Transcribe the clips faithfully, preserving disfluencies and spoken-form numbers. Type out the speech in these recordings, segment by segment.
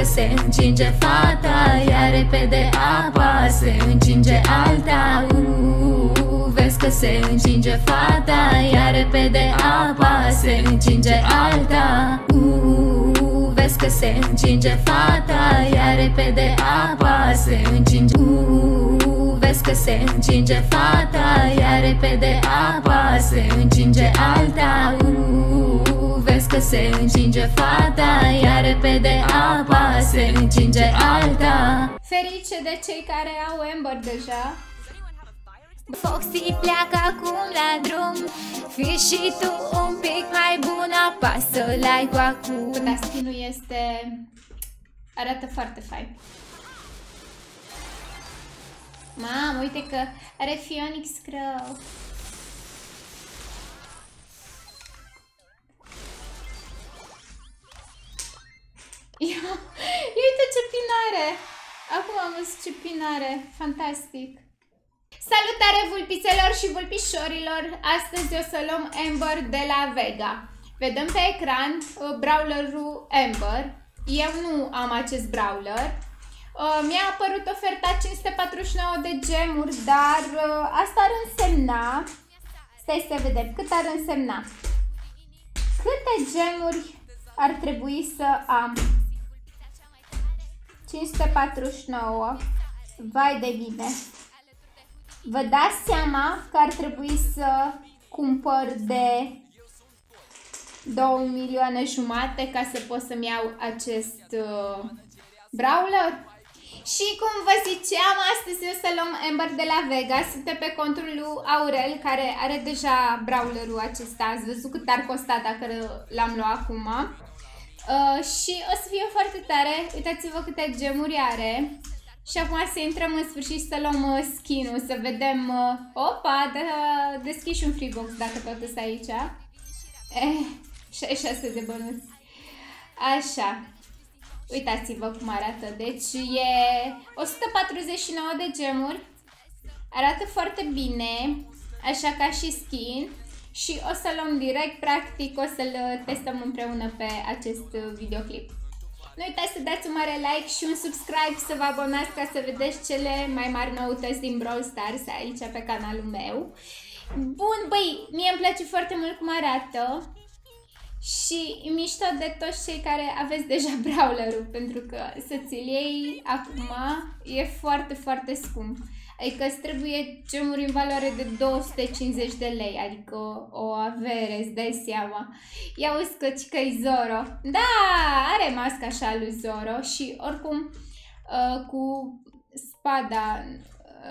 că se încinge fata, iar repede apa se încinge alta. Uuu, vezi că se încinge fata, iar repede apa se încinge alta. Uuu, vezi că se încinge fata, iar repede apa se încinge. Uuu, vezi că se încinge fata, iar repede apa se încinge alta. Uuu, vezi că se încinge fata, iar repede apa se încinge alta. Ferice de cei care au Amber deja. Foxy pleacă acum la drum, fii și tu un pic mai bună, apasă like-ul acum. Dar skin-ul este... arată foarte fain. Mamă, uite că are Phoenix Crow. Ia, uite ce pinare! Acum am văzut ce pinare, fantastic! Salutare vulpițelor și vulpișorilor! Astăzi o să luăm Amber de la Vega. Vedem pe ecran uh, brawlerul Amber. Eu nu am acest brawler. Uh, Mi-a apărut oferta cinci sute patruzeci și nouă de gemuri, dar uh, asta ar însemna... Stai să vedem, cât ar însemna? Câte gemuri ar trebui să am? cinci sute patruzeci și nouă. Vai de mine. Vă dați seama că ar trebui să cumpăr de două milioane jumate ca să pot să-mi iau acest uh, brawler. Și cum vă ziceam, astăzi o să luăm Amber de la Vega. Suntem pe contul lui Aurel, care are deja brawlerul acesta. Ați văzut cât ar costa dacă l-am luat acum. Uh, și o să fie foarte tare, uitați-vă câte gemuri are. Și acum să intrăm în sfârșit să luăm uh, skin-ul, să vedem... Uh, opa, de, uh, deschid și un freebox dacă tot sunt aici. Eh, șaizeci și șase de bănuți. Așa, uitați-vă cum arată, deci e o sută patruzeci și nouă de gemuri. Arată foarte bine, așa ca și skin. Și o să luăm direct, practic o să-l testăm împreună pe acest videoclip. Nu uitați să dați un mare like și un subscribe, să vă abonați ca să vedeți cele mai mari noutăți din Brawl Stars aici pe canalul meu. Bun, băi, mie îmi place foarte mult cum arată și mișto de toți cei care aveți deja brawlerul, pentru că să ți-l iei acum e foarte, foarte scump. Adică îți trebuie gemuri în valoare de două sute cincizeci de lei, adică o avere, îți dai seama. Ia uzi că că-i Zorro. Da, are masca așa lui Zorro și oricum uh, cu spada,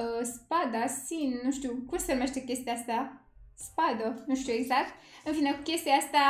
uh, spada, sin, nu știu, cum se numește chestia asta? Spadă, nu știu exact. În fine, cu chestia asta,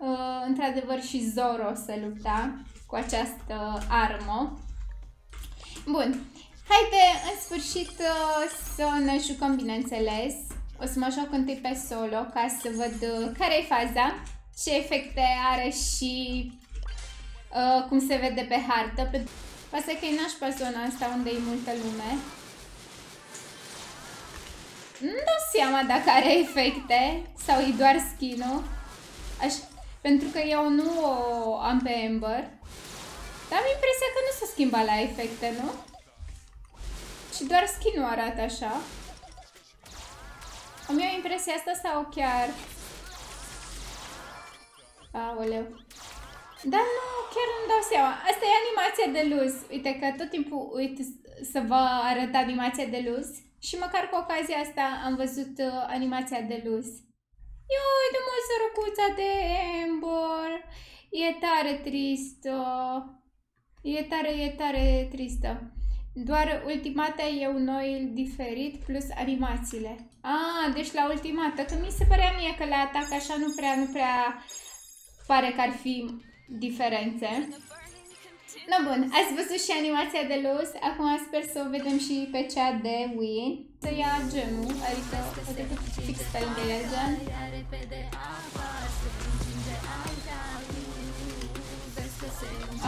uh, într-adevăr și Zorro se lupta cu această armă. Bun. Haide, în sfârșit, să ne jucăm, bineînțeles. O să mă joc întâi pe solo ca să văd care e faza, ce efecte are și uh, cum se vede pe hartă. Pasă că e nașpa zona asta unde e multă lume. Nu-mi dau seama dacă are efecte sau e doar skin-ul. Pentru că eu nu o am pe Amber. Dar am impresia că nu s-a schimbat la efecte, nu? Și doar skin-ul arată așa. Am eu impresia asta sau chiar? Aoleu. Dar nu, chiar nu-mi dau seama. Asta e animația de luz. Uite că tot timpul uit să vă arăt animația de luz. Și măcar cu ocazia asta am văzut animația de luz. Ioi, de mult sărucuța de Amber. E tare tristă. E tare, e tare tristă. Doar ultimata e un noi diferit plus animațiile. Ah, deci la ultimata, că mi se părea mie că la atac așa nu prea, nu prea pare că ar fi diferențe. No, bun, ați văzut și animația de luz, acum sper să o vedem și pe cea de Win. Să ia gemul, adică fix pe lângă ea gen.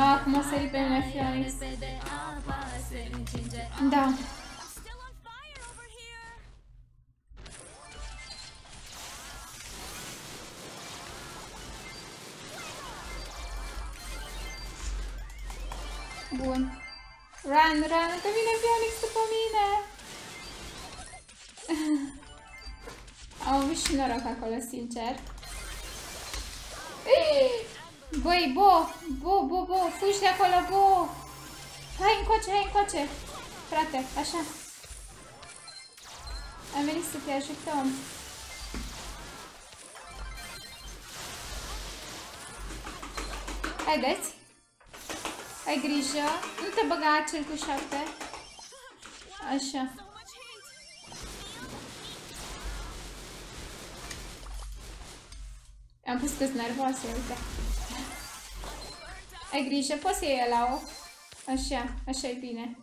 Ah, cum o sări pe mine Phoenix. Da. Bun. Run, run, că vine Phoenix după mine! Am avut și noroc acolo, sincer. Băi, Bo! Bo, Bo, Bo! Fugi de acolo, Bo! Hai încoace, hai încoace! Frate, așa. Am venit să te ajutăm. Haideți! Ai grijă, nu te băga cel cu șapte. Așa. Am pus că-s nervoasă, uite. Ai grijă, poți să iei la o. Așa, așa e bine.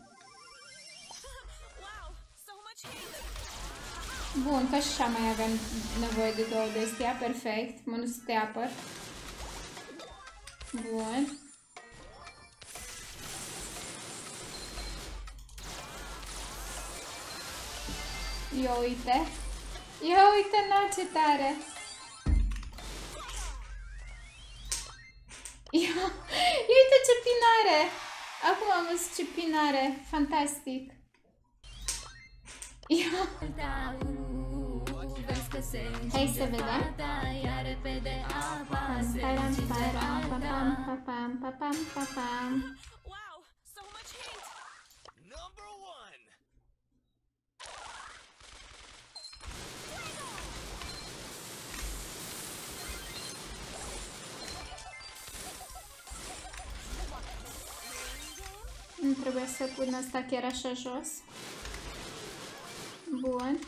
Bun, că așa mai avem nevoie de două de astea, perfect. Mă, nu să te apăr. Bun. Ia uite! Ia uite, n-au ce tare! Ia, ia uite ce pinare! Acum am văzut ce pinare! Fantastic! Ia! Hai să vedem! Nu trebuie să pun asta chiar așa jos. Bun.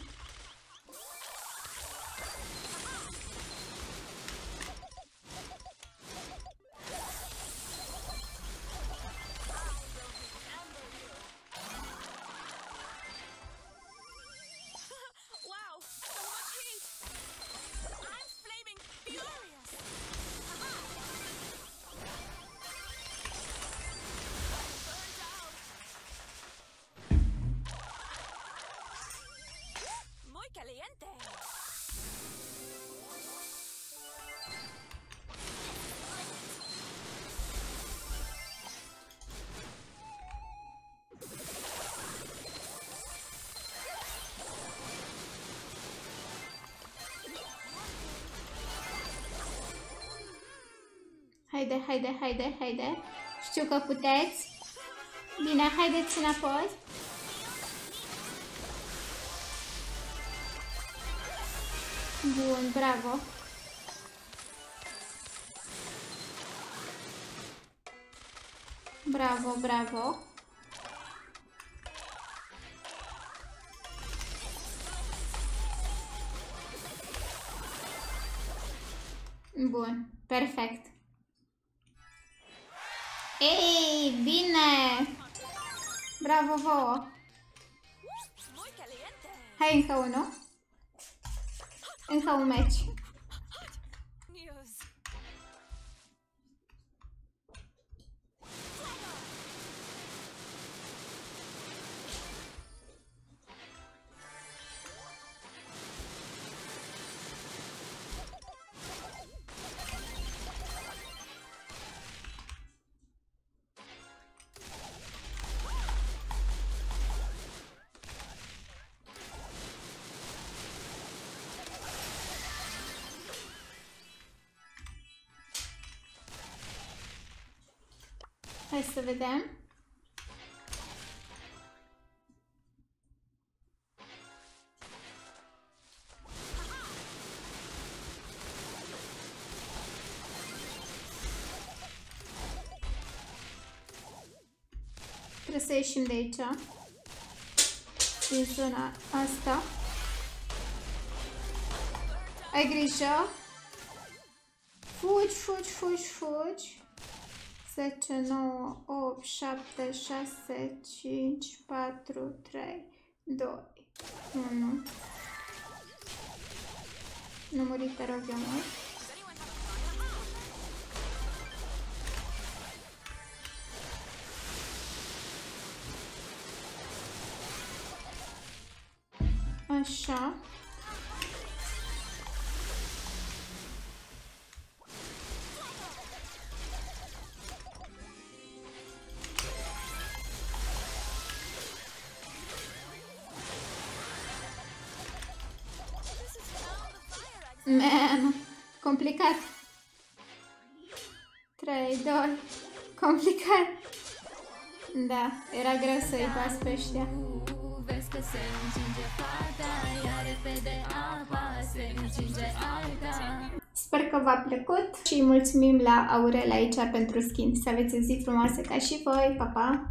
Haide, haide, haide, haide. Știu că puteți. Bine, haideți înapoi. Bun, bravo. Bravo, bravo. Bun, perfect. Ei, bine! Bravo vouă! Hai încă unul. Încă un match. Hai să vedem. Trebuie să ieșim de aici. Din zona asta. Ai grijă. Fugi, fugi, fugi, fugi. zece, nouă, opt, șapte, șase, cinci, patru, trei, doi, unu. Nu muri, te rog, eu mor. Așa. Man, complicat. trei, doi, complicat. Da, era greu să-i pas pe ăștia. Vezi că se încinge fata, ea repede apa, se încinge alta. Sper că v-a plăcut și mulțumim la Aurel aici pentru skin. Să aveți o zi frumoasă ca și voi, pa, pa!